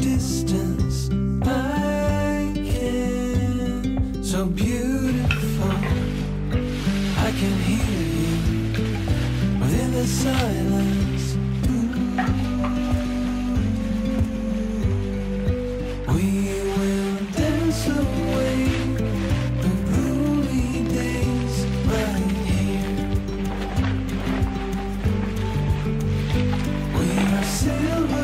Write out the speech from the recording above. distance I can. So beautiful, I can hear you within the silence. Ooh. We will dance away the gloomy days right here. We are silver.